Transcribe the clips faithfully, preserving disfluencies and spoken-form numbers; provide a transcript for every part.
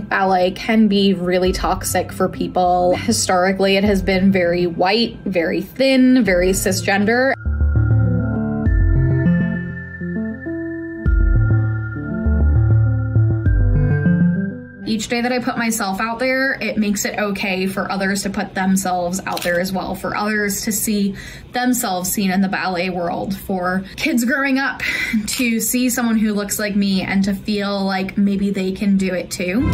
think ballet can be really toxic for people. Historically, it has been very white, very thin, very cisgender. Each day that I put myself out there, it makes it okay for others to put themselves out there as well, for others to see themselves seen in the ballet world, for kids growing up to see someone who looks like me and to feel like maybe they can do it too.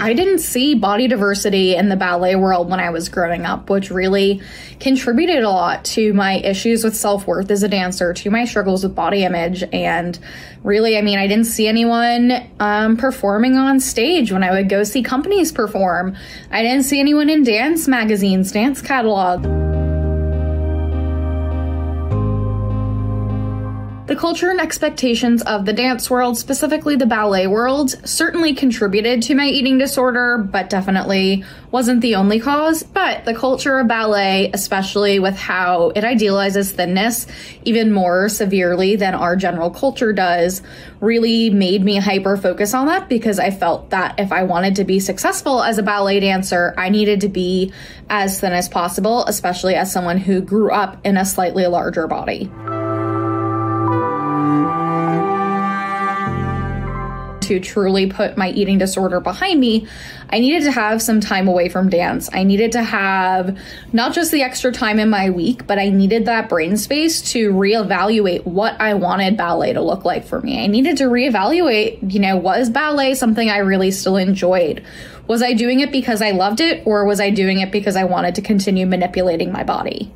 I didn't see body diversity in the ballet world when I was growing up, which really contributed a lot to my issues with self-worth as a dancer, to my struggles with body image. And really, I mean, I didn't see anyone um, performing on stage when I would go see companies perform. I didn't see anyone in dance magazines, dance catalog. The culture and expectations of the dance world, specifically the ballet world, certainly contributed to my eating disorder, but definitely wasn't the only cause. But the culture of ballet, especially with how it idealizes thinness even more severely than our general culture does, really made me hyper focus on that, because I felt that if I wanted to be successful as a ballet dancer, I needed to be as thin as possible, especially as someone who grew up in a slightly larger body. To truly put my eating disorder behind me, I needed to have some time away from dance. I needed to have not just the extra time in my week, but I needed that brain space to reevaluate what I wanted ballet to look like for me. I needed to reevaluate, you know, was ballet something I really still enjoyed? Was I doing it because I loved it, or was I doing it because I wanted to continue manipulating my body?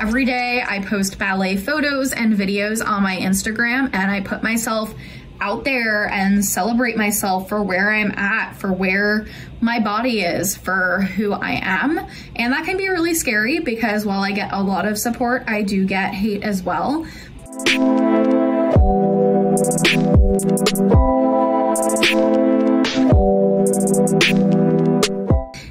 Every day I post ballet photos and videos on my Instagram, and I put myself out there and celebrate myself for where I'm at, for where my body is, for who I am. And that can be really scary, because while I get a lot of support, I do get hate as well.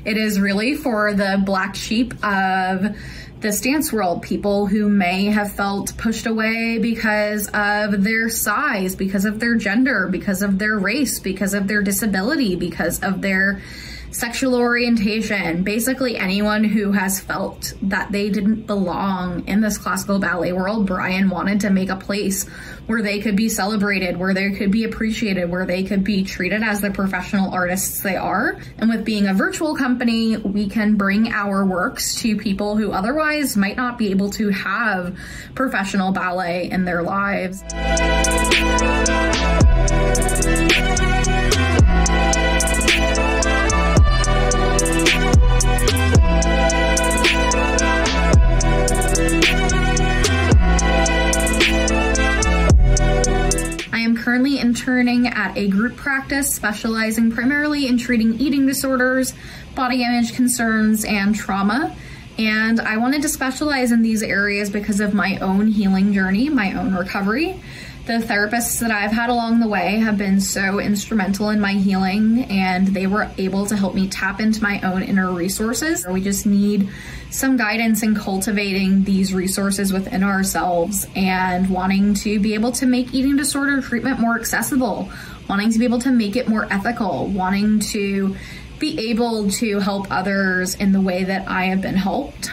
It is really for the black sheep of this dance world, people who may have felt pushed away because of their size, because of their gender, because of their race, because of their disability, because of their sexual orientation. Basically anyone who has felt that they didn't belong in this classical ballet world, Brian wanted to make a place where they could be celebrated, where they could be appreciated, where they could be treated as the professional artists they are. And with being a virtual company, we can bring our works to people who otherwise might not be able to have professional ballet in their lives. Currently interning at a group practice specializing primarily in treating eating disorders, body image concerns, and trauma. And I wanted to specialize in these areas because of my own healing journey, my own recovery. The therapists that I've had along the way have been so instrumental in my healing, and they were able to help me tap into my own inner resources. We just need some guidance in cultivating these resources within ourselves and wanting to be able to make eating disorder treatment more accessible, wanting to be able to make it more ethical, wanting to be able to help others in the way that I have been helped.